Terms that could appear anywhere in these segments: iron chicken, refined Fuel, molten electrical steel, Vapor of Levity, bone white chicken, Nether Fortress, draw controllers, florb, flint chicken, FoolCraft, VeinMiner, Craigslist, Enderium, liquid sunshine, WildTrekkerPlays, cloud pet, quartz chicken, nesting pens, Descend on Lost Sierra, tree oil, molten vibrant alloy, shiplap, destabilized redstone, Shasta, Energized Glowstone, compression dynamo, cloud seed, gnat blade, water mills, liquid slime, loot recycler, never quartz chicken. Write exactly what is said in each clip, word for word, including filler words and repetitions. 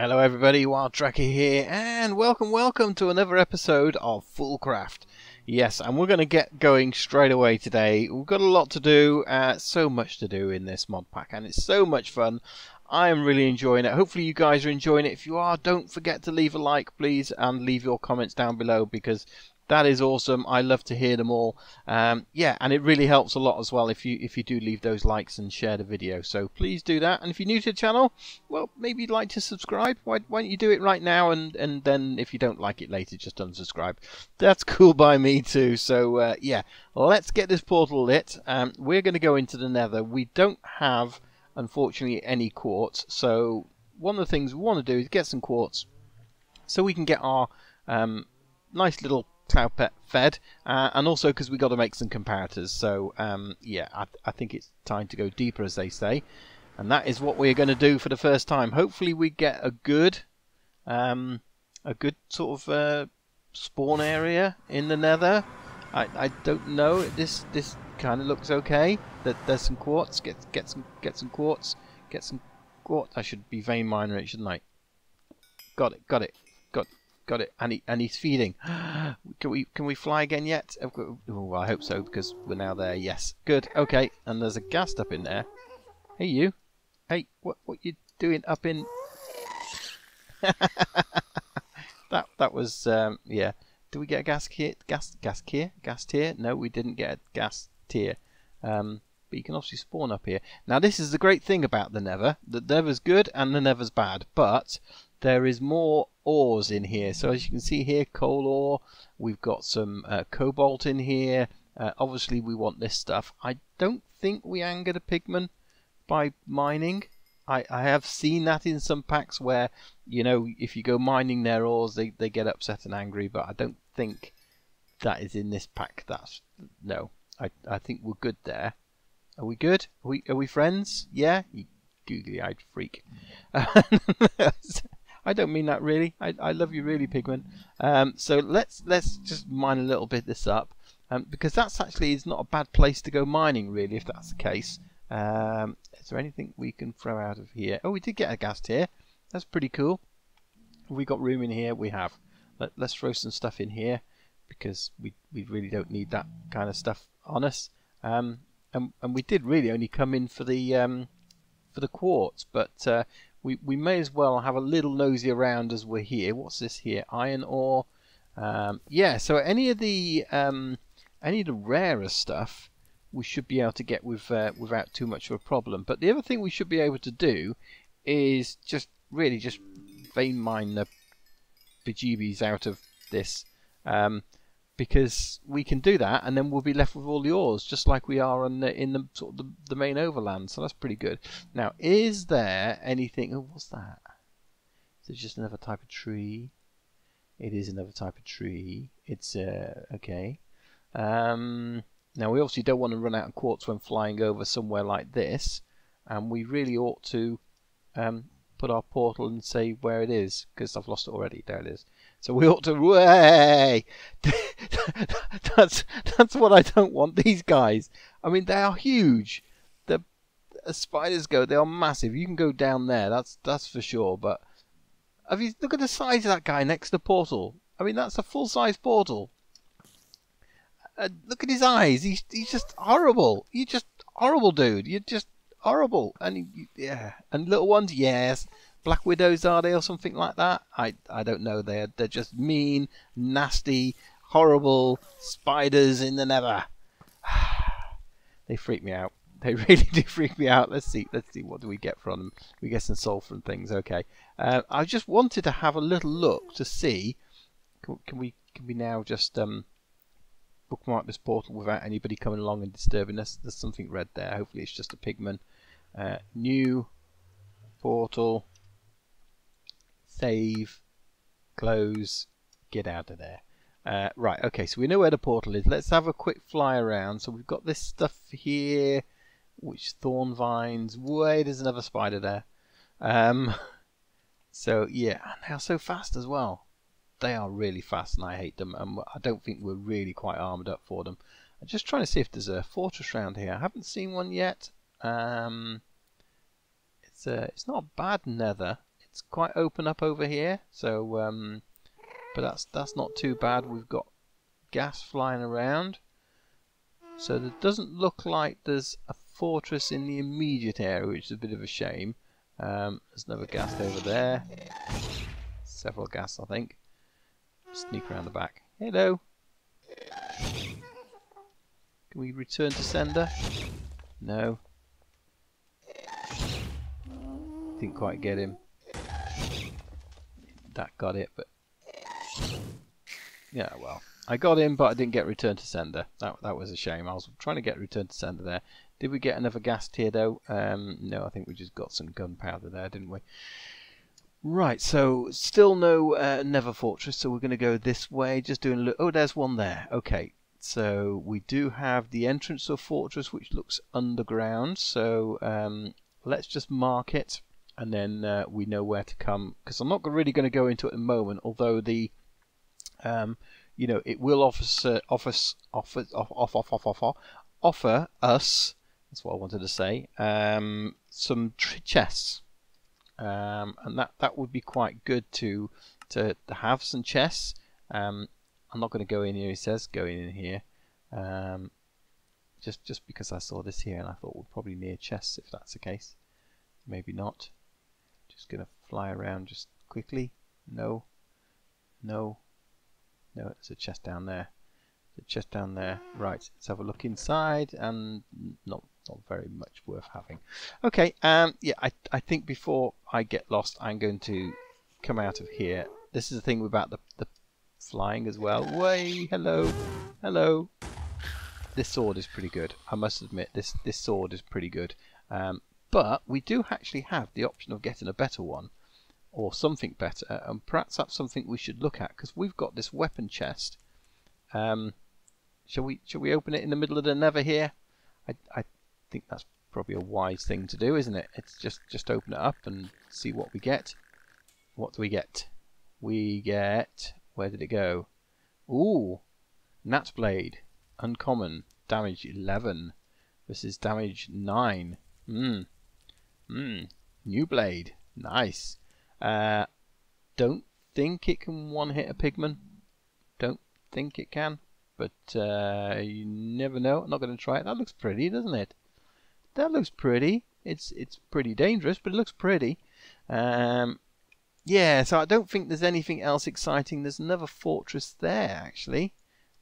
Hello everybody, WildTrekker here, and welcome, welcome to another episode of FoolCraft. Yes, and we're going to get going straight away today. We've got a lot to do, uh, so much to do in this mod pack, and it's so much fun. I am really enjoying it. Hopefully you guys are enjoying it. If you are, don't forget to leave a like, please, and leave your comments down below, because that is awesome. I love to hear them all. Um, yeah, and it really helps a lot as well if you if you do leave those likes and share the video. So please do that. And if you're new to the channel, well, maybe you'd like to subscribe. Why, why don't you do it right now? And, and then if you don't like it later, just unsubscribe. That's cool by me too. So uh, yeah, let's get this portal lit. Um, we're going to go into the Nether. We don't have, unfortunately, any quartz. So one of the things we want to do is get some quartz so we can get our um, nice little cloud pet fed, uh, and also because we got to make some comparators. So um, yeah, I, th I think it's time to go deeper, as they say, and that is what we're going to do for the first time. Hopefully we get a good um, a good sort of uh, spawn area in the Nether. I, I don't know, this this kind of looks okay. That there's some quartz. Get get some get some quartz get some quartz. I should be vein miner it, shouldn't I? Got it got it got Got it, and he, and he's feeding. Can we can we fly again yet? Oh, I hope so, because we're now there. Yes, good. Okay, and there's a ghast up in there. Hey you, hey, what what you doing up in? that that was um, yeah. Did we get a ghast here? Ghast ghast here? Ghast here? No, we didn't get a ghast here. Um, but you can obviously spawn up here. Now this is the great thing about the Nether. The Nether's good and the Nether's bad, but there is more ores in here. So as you can see here, coal ore, we've got some uh, cobalt in here. Uh, obviously we want this stuff. I don't think we anger the pigmen by mining. I, I have seen that in some packs where, you know, if you go mining their ores, they, they get upset and angry, but I don't think that is in this pack. That's no, I, I think we're good there. Are we good? Are we, are we friends? Yeah? You googly-eyed freak. Uh, I don't mean that really. I, I love you really, pigment. Um, so let's let's just mine a little bit this up, um, because that's actually is not a bad place to go mining really, if that's the case. Um, is there anything we can throw out of here? Oh, we did get a ghast here. That's pretty cool. Have we got room in here? We have. Let, let's throw some stuff in here, because we we really don't need that kind of stuff on us. Um, and and we did really only come in for the um, for the quartz, but. Uh, We, we may as well have a little nosy around as we're here. What's this here? Iron ore. Um, yeah, so any of the um, any of the rarer stuff we should be able to get with uh, without too much of a problem. But the other thing we should be able to do is just really just vein mine the bejeebies out of this, um, because we can do that and then we'll be left with all the ores, just like we are in the, in the sort of the, the main overland. So that's pretty good. Now, is there anything? Oh, what's that? Is it just another type of tree? It is another type of tree. It's uh, okay. Um, now we obviously don't want to run out of quartz when flying over somewhere like this, and we really ought to um, put our portal and say where it is, because I've lost it already. There it is. So we ought to. Way. that's that's what I don't want. These guys. I mean, they are huge. The as spiders go, they are massive. You can go down there. That's that's for sure. But have you look at the size of that guy next to the portal? I mean, that's a full-size portal. Uh, look at his eyes. He's he's just horrible. You're just horrible, dude. You're just horrible. And he, yeah, and little ones, yes. Black widows, are they, or something like that? I I don't know. They're they're just mean, nasty, horrible spiders in the Nether. They freak me out. They really do freak me out. Let's see. Let's see. What do we get from them? We get some sulfur and things. Okay. Uh, I just wanted to have a little look to see. Can, can we can we now just um bookmark this portal without anybody coming along and disturbing us? There's something red there. Hopefully it's just a pigman. Uh, new portal. Save, close, get out of there. Uh, right, okay, so we know where the portal is. Let's have a quick fly around. So we've got this stuff here, which thorn vines. Wait, there's another spider there. Um, so, yeah, and they are so fast as well. They are really fast, and I hate them, and I don't think we're really quite armed up for them. I'm just trying to see if there's a fortress around here. I haven't seen one yet. Um, it's, a, it's not a bad Nether. it's quite open up over here, so um, but that's that's not too bad. We've got gas flying around, so it doesn't look like there's a fortress in the immediate area, which is a bit of a shame. Um, there's another ghast over there, several ghasts I think. Sneak around the back. Hello. Can we return to sender? No. Didn't quite get him. That got it, but yeah, well, I got him, but I didn't get return to sender. That that was a shame. I was trying to get return to sender there. Did we get another ghast here though? Um, no, I think we just got some gunpowder there, didn't we? Right, so still no uh, Nether Fortress, so we're going to go this way. Just doing a look. Oh, there's one there. Okay, so we do have the entrance to a fortress, which looks underground. So um, let's just mark it, and then uh, we know where to come. Because I'm not really going to go into it at the moment, although the, um, you know, it will offer, offer, offer, offer, offer, offer, offer us. That's what I wanted to say. Um, some tr chests. Um, and that, that would be quite good to to, to have some chests. Um, I'm not going to go in here. He says going in here, um, just just because I saw this here and I thought we're probably near chests. If that's the case, maybe not. Just going to fly around just quickly. No, no, no. There's a chest down there. There's a chest down there. Right. Let's have a look inside, and not. Not very much worth having. Okay, um, yeah, I, I think before I get lost, I'm going to come out of here. This is the thing about the, the flying as well. Way, hello, hello. This sword is pretty good. I must admit, this this sword is pretty good. Um, but we do actually have the option of getting a better one, or something better, and perhaps that's something we should look at, because we've got this weapon chest. Um, shall we shall we open it in the middle of the Nether here? I I. I think that's probably a wise thing to do, isn't it? It's just just open it up and see what we get. What do we get? We get... Where did it go? Ooh! Gnat blade. Uncommon. Damage eleven. This is damage nine. Mmm. Mmm. New blade. Nice. Uh, don't think it can one-hit a pigman. Don't think it can. But uh, you never know. I'm not going to try it. That looks pretty, doesn't it? That looks pretty. It's it's pretty dangerous, but it looks pretty. Um, yeah, so I don't think there's anything else exciting. There's another fortress there, actually,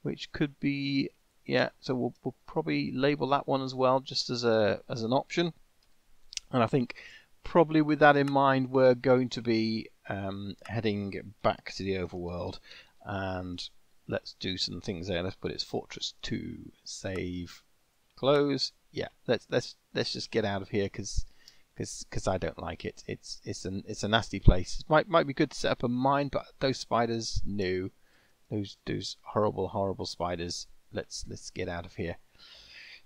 which could be... Yeah, so we'll, we'll probably label that one as well, just as a as an option. And I think probably with that in mind, we're going to be um, heading back to the overworld. And let's do some things there. Let's put it's Fortress two. Save. Close. Yeah, let's let's let's just get out of here because because I don't like it. It's it's an it's a nasty place. It might might be good to set up a mine, but those spiders, no, those those horrible horrible spiders. Let's let's get out of here.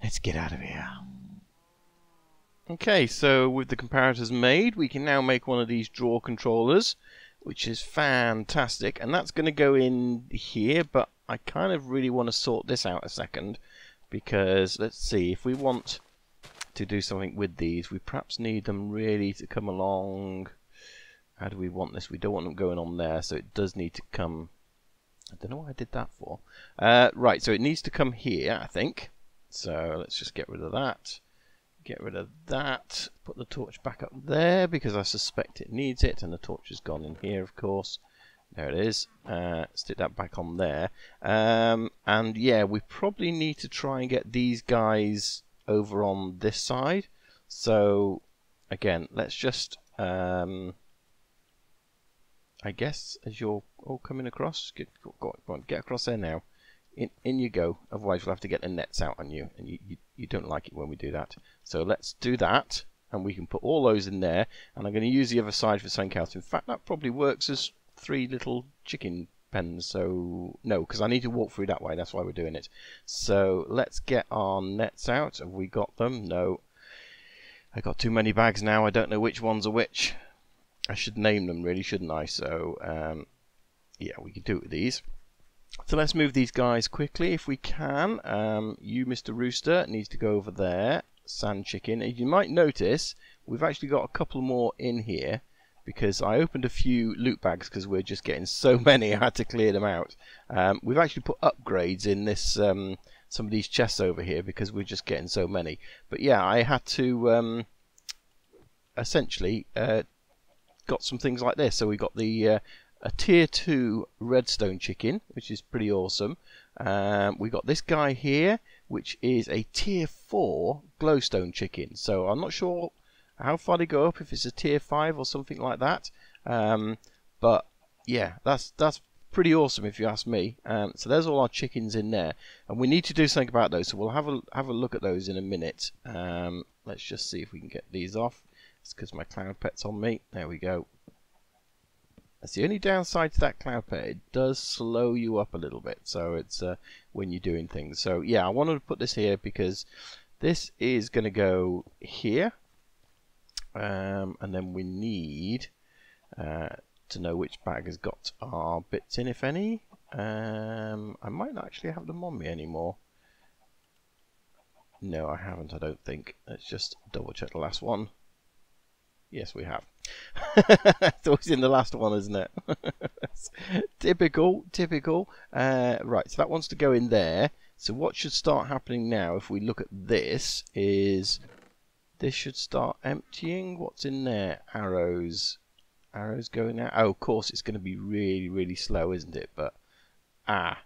Let's get out of here. Okay, so with the comparators made, we can now make one of these draw controllers, which is fantastic, and that's going to go in here. But I kind of really want to sort this out a second. Because, let's see, if we want to do something with these, we perhaps need them really to come along. How do we want this? We don't want them going on there, so it does need to come... I don't know what I did that for. Uh, right, so it needs to come here, I think. So let's just get rid of that. Get rid of that. Put the torch back up there, because I suspect it needs it. And the torch has gone in here, of course. There it is. Uh, stick that back on there. Um, and yeah, we probably need to try and get these guys over on this side. So again, let's just, um, I guess, as you're all coming across, get, go on, get across there now. In, in you go. Otherwise, we'll have to get the nets out on you, and you, you, you don't like it when we do that. So let's do that, and we can put all those in there. And I'm going to use the other side for something else. In fact, that probably works as three little chicken pens, so no, because I need to walk through that way, that's why we're doing it. So let's get our nets out. Have we got them? No. I got too many bags now, I don't know which ones are which. I should name them really, shouldn't I? So um, yeah, we can do it with these. So let's move these guys quickly if we can. Um, you, Mister Rooster, needs to go over there. Sand chicken. As you might notice, we've actually got a couple more in here. because I opened a few loot bags because we're just getting so many I had to clear them out. Um, we've actually put upgrades in this um, some of these chests over here because we're just getting so many. But yeah, I had to um, essentially uh, got some things like this. So we got the uh, a tier two redstone chicken, which is pretty awesome. Um, we got this guy here, which is a tier four glowstone chicken. So I'm not sure how far they go up, if it's a tier five or something like that. Um, but yeah, that's that's pretty awesome if you ask me. Um, so there's all our chickens in there, and we need to do something about those. So we'll have a have a look at those in a minute. Um, let's just see if we can get these off. It's because my cloud pet's on me. There we go. That's the only downside to that cloud pet. It does slow you up a little bit, so it's uh, when you're doing things. So yeah, I wanted to put this here because this is going to go here, um, and then we need uh, to know which bag has got our bits in, if any. Um, I might not actually have them on me anymore. No, I haven't. I don't think. Let's just double check the last one. Yes, we have. It's always in the last one, isn't it? Typical, typical. Uh, right, so that wants to go in there. So what should start happening now, if we look at this, is this should start emptying. What's in there? Arrows. Arrows going out. Oh, of course, it's going to be really, really slow, isn't it? But, ah.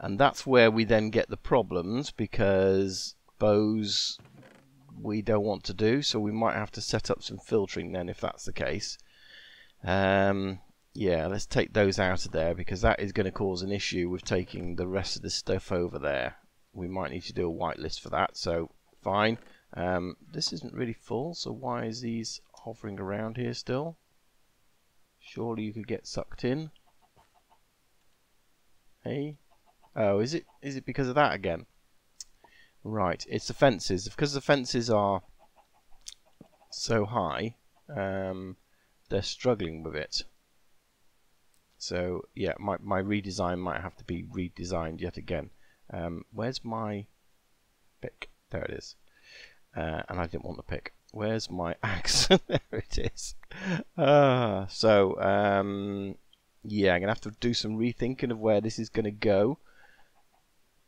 And that's where we then get the problems, because bows... we don't want to do, so we might have to set up some filtering then if that's the case. Um, yeah, let's take those out of there because that is going to cause an issue with taking the rest of this stuff over there. We might need to do a whitelist for that, so fine. Um, this isn't really full, so why is these hovering around here still? Surely you could get sucked in. Hey? Oh, is it is it because of that again? Right, it's the fences. Because the fences are so high, um, they're struggling with it. So, yeah, my, my redesign might have to be redesigned yet again. Um, where's my pick? There it is. Uh, and I didn't want the pick. Where's my axe? There it is. Uh, so, um, yeah, I'm going to have to do some rethinking of where this is going to go,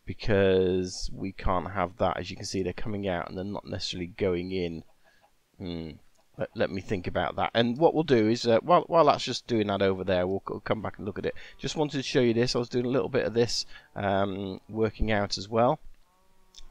because we can't have that. As you can see, they're coming out and they're not necessarily going in. Mm. Let, let me think about that. And what we'll do is, uh, while, while that's just doing that over there, we'll, we'll come back and look at it. Just wanted to show you this. I was doing a little bit of this um, working out as well.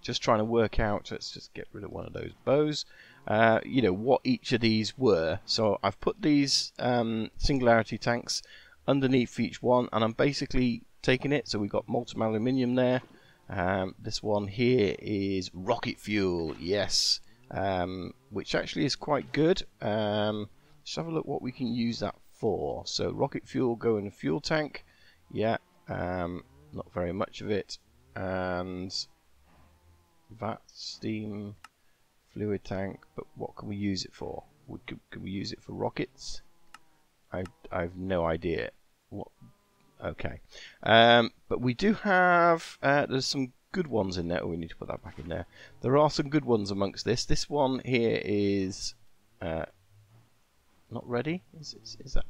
Just trying to work out, let's just get rid of one of those bows, uh, you know, what each of these were. So I've put these um, singularity tanks underneath each one, and I'm basically taking it. So we've got molten aluminium there. Um, this one here is rocket fuel, yes, um, which actually is quite good. Um, let's have a look what we can use that for. So rocket fuel go in a fuel tank, yeah, um, not very much of it, and that steam fluid tank, but what can we use it for? We could, can we use it for rockets? I, I've no idea what. Okay, um, but we do have, uh, there's some good ones in there. Oh, we need to put that back in there. There are some good ones amongst this. This one here is uh, not ready. Is, is, is that,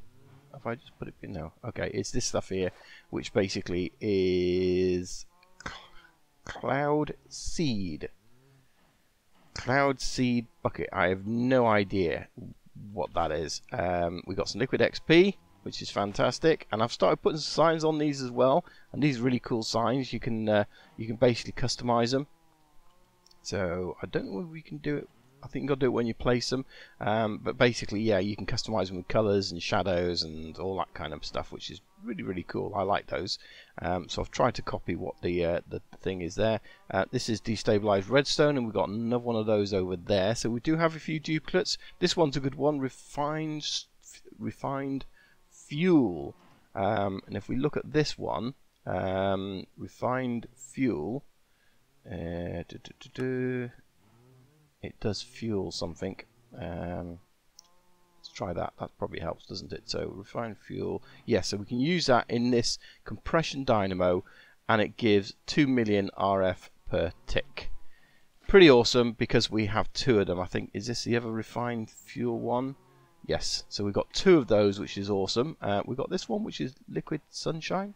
have I just put it in? No. Okay, it's this stuff here, which basically is cloud seed. Cloud seed bucket. I have no idea what that is. Um, we got some liquid X P, which is fantastic, and I've started putting signs on these as well. And these are really cool signs. You can uh, you can basically customize them. So I don't know if we can do it. I think you've got to do it when you place them. Um, but basically, yeah, you can customize them with colors and shadows and all that kind of stuff, which is really really cool. I like those. Um, so I've tried to copy what the uh, the thing is there. Uh, this is destabilized redstone, and we've got another one of those over there. So we do have a few duplicates. This one's a good one. Refined refined. Fuel, um, and if we look at this one, um, refined fuel, uh, do, do, do, do. It does fuel something. Um, let's try that. That probably helps, doesn't it? So refined fuel, yeah. So we can use that in this compression dynamo, and it gives two million R F per tick. Pretty awesome because we have two of them. I think, is this the other refined fuel one? Yes, so we've got two of those, which is awesome. Uh, we've got this one, which is liquid sunshine.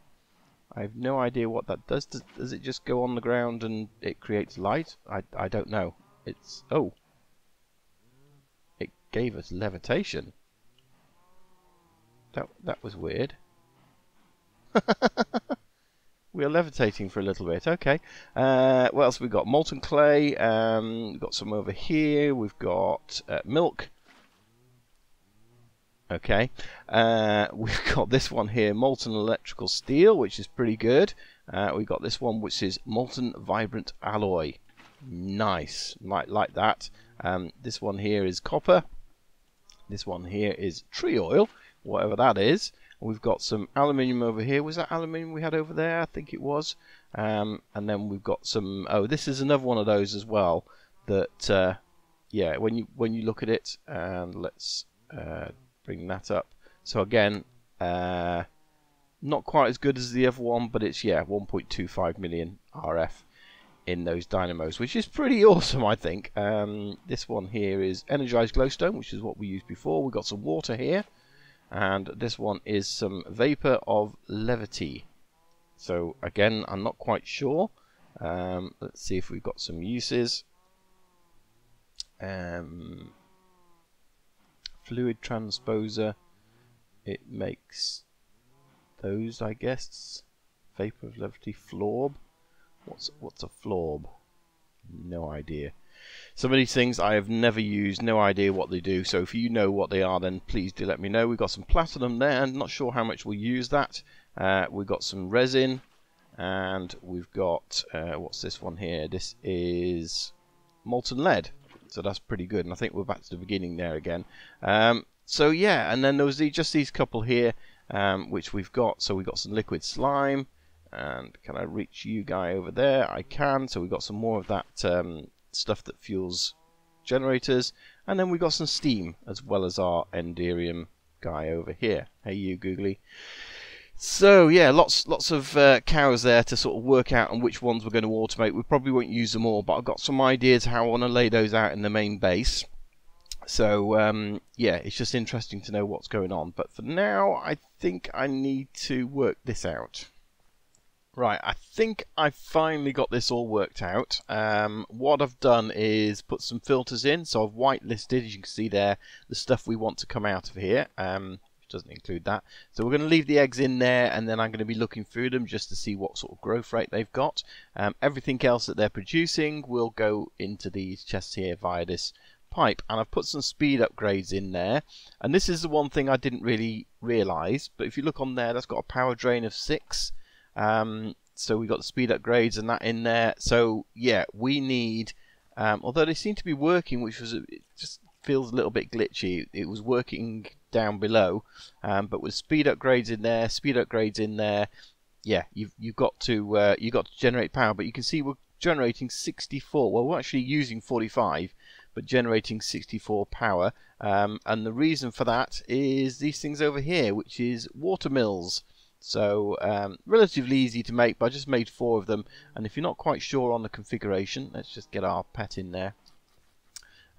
I have no idea what that does. Does, does it just go on the ground and it creates light? I, I don't know. It's... oh. It gave us levitation. That, that was weird. We are levitating for a little bit. Okay. Uh, what else we got? Molten clay. Um, we've got some over here. We've got uh, milk. Okay, uh, we've got this one here, molten electrical steel, which is pretty good. Uh, we've got this one, which is molten vibrant alloy. Nice, like, like that. Um, this one here is copper. This one here is tree oil, whatever that is. We've got some aluminium over here. Was that aluminium we had over there? I think it was. Um, and then we've got some... oh, this is another one of those as well. That, uh, yeah, when you, when you look at it, and let's... Uh, bring that up. So again, uh, not quite as good as the other one, but it's, yeah, one point two five million R F in those dynamos, which is pretty awesome, I think. Um, this one here is Energized Glowstone, which is what we used before. We've got some water here, and this one is some Vapor of Levity. So again, I'm not quite sure. Um, let's see if we've got some uses. Um... Fluid transposer, it makes those, I guess. Vapor of Levity, florb. What's what's a florb? No idea. Some of these things I have never used, no idea what they do. So if you know what they are, then please do let me know. We've got some platinum there, and not sure how much we'll use that. Uh, we've got some resin, and we've got uh, what's this one here? This is molten lead. So that's pretty good, and I think we're back to the beginning there again. Um, so yeah, and then there was the, just these couple here, um, which we've got. So we've got some liquid slime, and can I reach you guy over there? I can. So we've got some more of that um, stuff that fuels generators, and then we've got some steam, as well as our Enderium guy over here. Hey you, Googly. So yeah, lots lots of uh, cows there to sort of work out on which ones we're going to automate. We probably won't use them all, but I've got some ideas how I want to lay those out in the main base. So um, yeah, it's just interesting to know what's going on. But for now, I think I need to work this out. Right, I think I finally got this all worked out. Um, what I've done is put some filters in, so I've whitelisted, as you can see there, the stuff we want to come out of here. Um, doesn't include that, so we're going to leave the eggs in there, and then I'm going to be looking through them just to see what sort of growth rate they've got. Um, everything else that they're producing will go into these chests here via this pipe, and I've put some speed upgrades in there, and this is the one thing I didn't really realize, but if you look on there, that's got a power drain of six. Um, so we got the speed upgrades and that in there. So yeah, we need, um, although they seem to be working, which was it just feels a little bit glitchy. It was working down below, um, but with speed upgrades in there, speed upgrades in there, yeah, you've you've got to uh, you've got to generate power. But you can see we're generating sixty-four. Well, we're actually using forty-five, but generating sixty-four power. Um, and the reason for that is these things over here, which is water mills. So um, relatively easy to make, but I just made four of them. And if you're not quite sure on the configuration, let's just get our pet in there.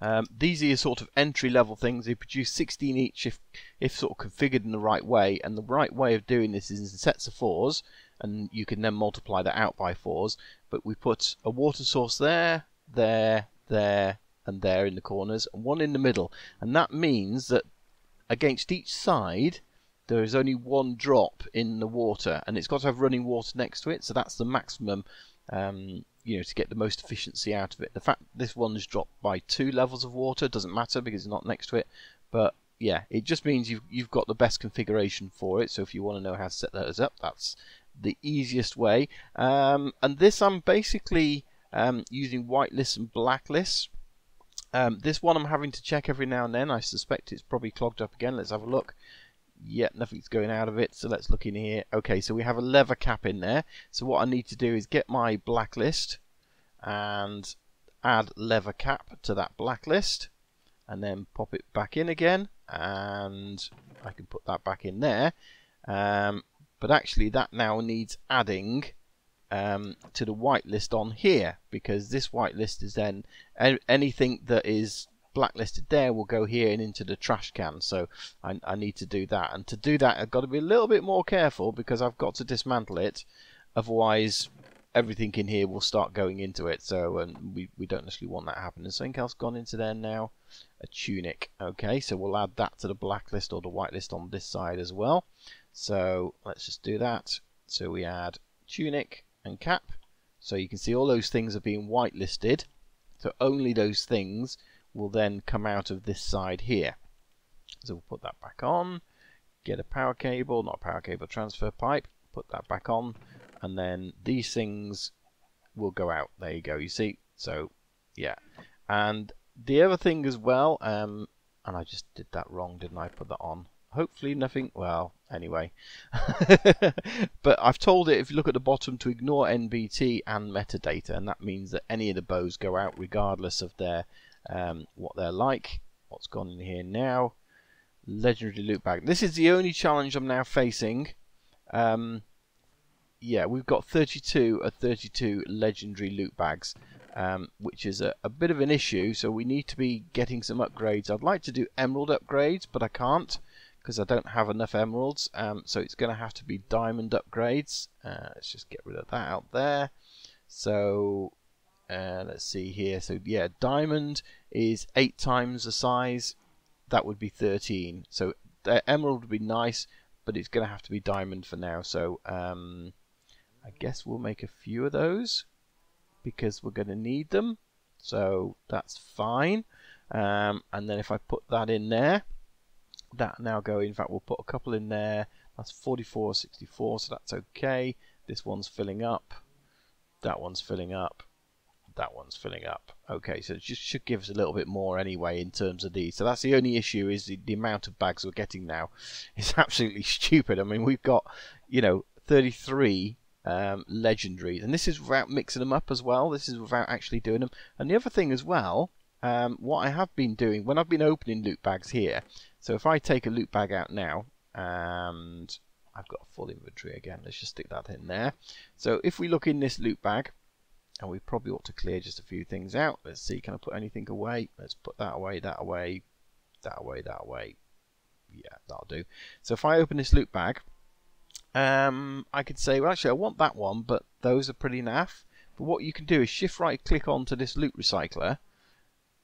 Um, these are your sort of entry-level things. They produce sixteen each if, if sort of configured in the right way, and the right way of doing this is in sets of fours, and you can then multiply that out by fours. But we put a water source there, there, there, and there in the corners, and one in the middle. And that means that against each side, there is only one drop in the water, and it's got to have running water next to it, so that's the maximum... Um, you know, to get the most efficiency out of it. The fact this one's dropped by two levels of water doesn't matter because it's not next to it, but yeah, it just means you've, you've got the best configuration for it. So if you want to know how to set those up, that's the easiest way. Um, and this I'm basically um, using whitelists and blacklists. Um, this one I'm having to check every now and then. I suspect it's probably clogged up again. Let's have a look. Yeah, nothing's going out of it, so let's look in here. Okay, so we have a lever cap in there. So what I need to do is get my blacklist and add lever cap to that blacklist, and then pop it back in again, and I can put that back in there. Um, but actually that now needs adding um, to the whitelist on here, because this whitelist is then anything that is blacklisted there will go here and into the trash can. So I, I need to do that. And to do that, I've got to be a little bit more careful because I've got to dismantle it. Otherwise, everything in here will start going into it. So um, we, we don't necessarily want that happening. Something else gone into there now. A tunic. Okay, so we'll add that to the blacklist or the whitelist on this side as well. So let's just do that. So we add tunic and cap. So you can see all those things are being whitelisted. So only those things will then come out of this side here. So we'll put that back on. Get a power cable, not a power cable, transfer pipe. Put that back on. And then these things will go out. There you go, you see? So, yeah. And the other thing as well, um, and I just did that wrong, didn't I? Put that on. Hopefully nothing, well, anyway. But I've told it, if you look at the bottom, to ignore N B T and metadata, and that means that any of the bows go out regardless of their um, what they're like. What's gone in here now? Legendary loot bag. This is the only challenge I'm now facing. Um, yeah, we've got thirty-two of thirty-two legendary loot bags, um, which is a, a bit of an issue, so we need to be getting some upgrades. I'd like to do emerald upgrades, but I can't, because I don't have enough emeralds, um, so it's going to have to be diamond upgrades. Uh, let's just get rid of that out there. So uh, let's see here. So yeah, diamond is eight times the size. That would be thirteen. So uh, emerald would be nice, but it's going to have to be diamond for now. So um, I guess we'll make a few of those because we're going to need them. So that's fine. Um, and then if I put that in there, that now go, in fact we'll put a couple in there. That's forty-four, sixty-four, so that's okay. This one's filling up, that one's filling up, that one's filling up. Okay, so it just should give us a little bit more anyway in terms of these. So that's the only issue, is the, the amount of bags we're getting now is absolutely stupid. I mean, we've got, you know, thirty-three um, legendaries, and this is without mixing them up as well. This is without actually doing them. And the other thing as well, um, what I have been doing when I've been opening loot bags here, so if I take a loot bag out now, and I've got a full inventory again, let's just stick that in there. So if we look in this loot bag, and we probably ought to clear just a few things out. Let's see, can I put anything away? Let's put that away, that away, that away, that away. Yeah, that'll do. So if I open this loot bag, um, I could say, well, actually, I want that one, but those are pretty naff. But what you can do is shift right click onto this loot recycler,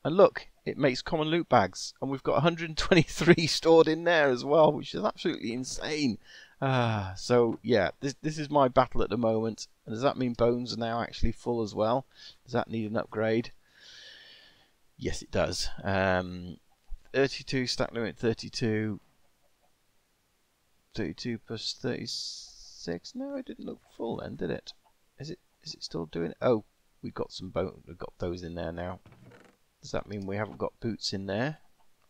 and look, it makes common loot bags, and we've got one hundred twenty-three stored in there as well, which is absolutely insane. Uh, so yeah, this this is my battle at the moment. And does that mean bones are now actually full as well? Does that need an upgrade? Yes, it does. Um, thirty-two stack limit, thirty-two, thirty-two plus thirty-six. No, it didn't look full then, did it? Is it is it still doing it? Oh, we've got some bone. We've got those in there now. Does that mean we haven't got boots in there?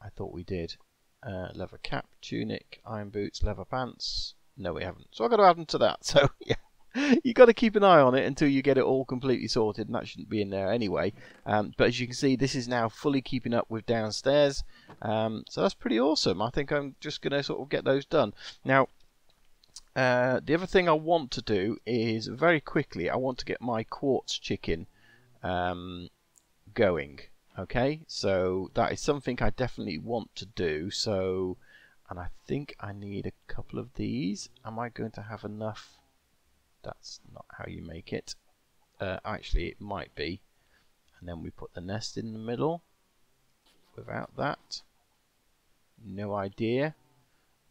I thought we did. Uh, leather cap, tunic, iron boots, leather pants. No, we haven't. So I've got to add them to that. So yeah, you've got to keep an eye on it until you get it all completely sorted, and that shouldn't be in there anyway. Um, but as you can see, this is now fully keeping up with downstairs. Um, so that's pretty awesome. I think I'm just going to sort of get those done. Now, uh, the other thing I want to do is very quickly, I want to get my quartz chicken um, going. Okay, so that is something I definitely want to do. So, and I think I need a couple of these. Am I going to have enough? That's not how you make it. Uh, actually, it might be. And then we put the nest in the middle. Without that, no idea.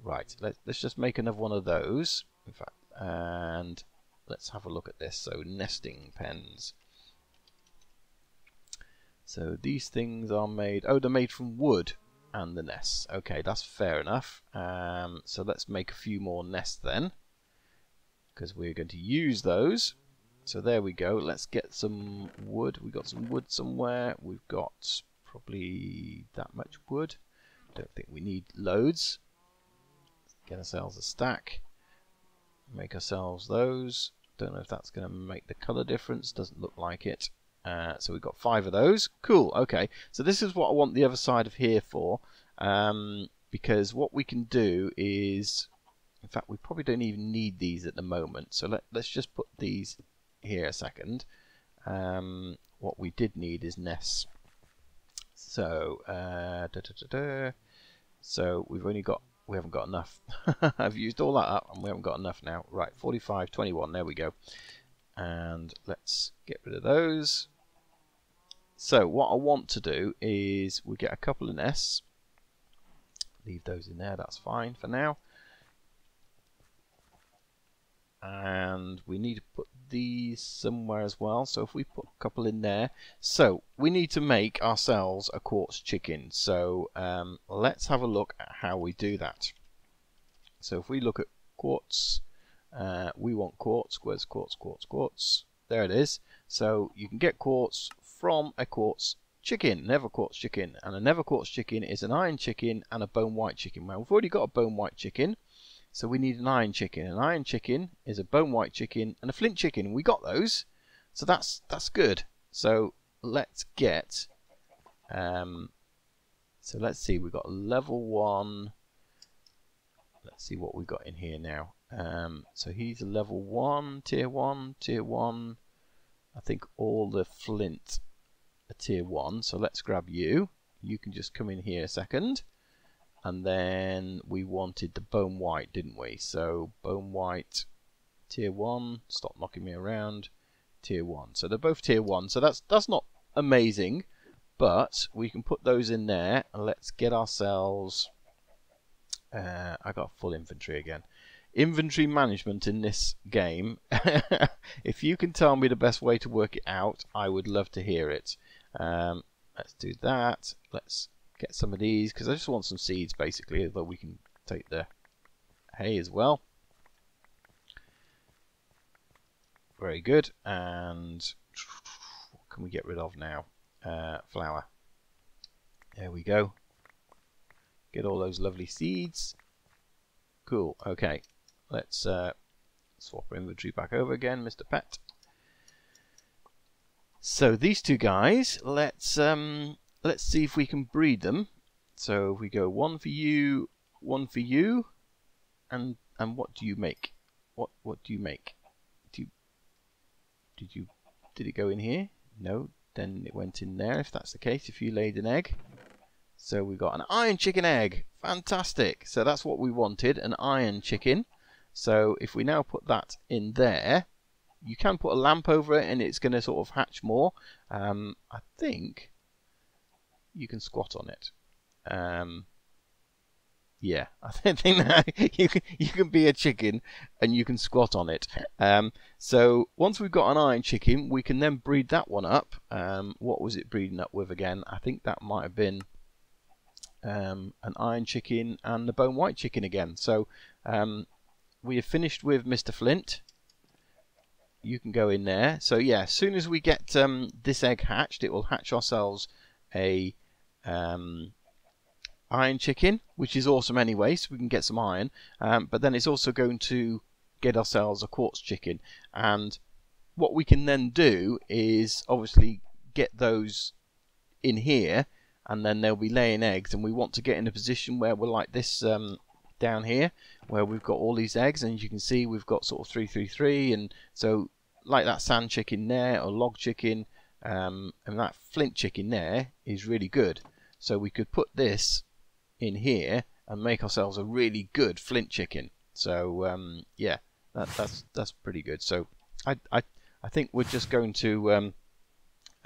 Right, let's, let's just make another one of those. In fact, and let's have a look at this. So, nesting pens. So these things are made, oh, they're made from wood and the nests. Okay, that's fair enough. Um, so let's make a few more nests then, because we're going to use those. So there we go. Let's get some wood. We've got some wood somewhere. We've got probably that much wood. Don't think we need loads. Get ourselves a stack. Make ourselves those. Don't know if that's going to make the colour difference. Doesn't look like it. Uh, so we've got five of those. Cool, okay. So this is what I want the other side of here for, um, because what we can do is, in fact, we probably don't even need these at the moment. So let, let's just put these here a second. Um, what we did need is nests. So, uh, da, da, da, da. So we've only got, we haven't got enough. I've used all that up and we haven't got enough now. Right, forty-five, twenty-one, there we go. And let's get rid of those. So what I want to do is we get a couple of nests. Leave those in there, that's fine for now. And we need to put these somewhere as well, so if we put a couple in there. So we need to make ourselves a quartz chicken, so um, let's have a look at how we do that. So if we look at quartz, uh, we want quartz. Where's quartz, quartz, quartz? There it is. So you can get quartz from a quartz chicken, never quartz chicken, and a never quartz chicken is an iron chicken and a bone white chicken. Well, we've already got a bone white chicken, so we need an iron chicken. An iron chicken is a bone white chicken and a flint chicken. We got those, so that's that's good. So let's get, um, so let's see, we've got level one. Let's see what we've got in here now. Um, so he's a level one, tier one, tier one. I think all the flint are tier one. So let's grab you. You can just come in here a second. And then we wanted the bone white, didn't we? So bone white, tier one. Stop knocking me around. Tier one. So they're both tier one. So that's that's not amazing, but we can put those in there. And let's get ourselves. Uh, I got full inventory again. Inventory management in this game. If you can tell me the best way to work it out, I would love to hear it. Um, let's do that. Let's get some of these, because I just want some seeds basically, although we can take the hay as well. Very good. And what can we get rid of now? Uh, flour. There we go. Get all those lovely seeds. Cool. Okay. Let's uh, swap our inventory back over again, Mister Pet. So these two guys, let's... Um, Let's see if we can breed them. So we go one for you, one for you, and and what do you make? What what do you make? Do you, did you did it go in here? No, then it went in there. If that's the case, if you laid an egg, so we got an iron chicken egg. Fantastic. So that's what we wanted, an iron chicken. So if we now put that in there, you can put a lamp over it, and it's going to sort of hatch more. Um, I think. You can squat on it. Um, yeah, I think that you can, you can be a chicken and you can squat on it. Um, so once we've got an iron chicken, we can then breed that one up. Um, what was it breeding up with again? I think that might have been um, an iron chicken and the bone white chicken again. So um, we have finished with Mister Flint. You can go in there. So yeah, as soon as we get um, this egg hatched, it will hatch ourselves a... Um, iron chicken, which is awesome anyway, so we can get some iron, um, but then it's also going to get ourselves a quartz chicken, and what we can then do is obviously get those in here, and then they'll be laying eggs, and we want to get in a position where we're like this um, down here, where we've got all these eggs, and you can see we've got sort of three three three, and so like that sand chicken there, or log chicken, um, and that flint chicken there is really good. So we could put this in here and make ourselves a really good flint chicken. So um, yeah, that, that's that's pretty good. So I I I think we're just going to um,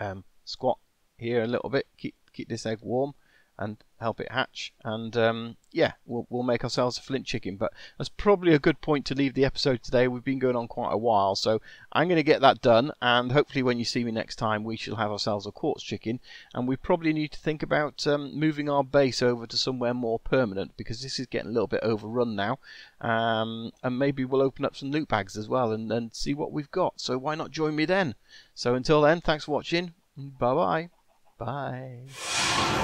um, squat here a little bit, keep keep this egg warm, and help it hatch. And um, yeah, we'll we'll make ourselves a flint chicken. But that's probably a good point to leave the episode today. We've been going on quite a while, so I'm going to get that done. And hopefully, when you see me next time, we shall have ourselves a quartz chicken. And we probably need to think about um, moving our base over to somewhere more permanent, because this is getting a little bit overrun now. Um, and maybe we'll open up some loot bags as well and and see what we've got. So why not join me then? So until then, thanks for watching. Bye bye. Bye.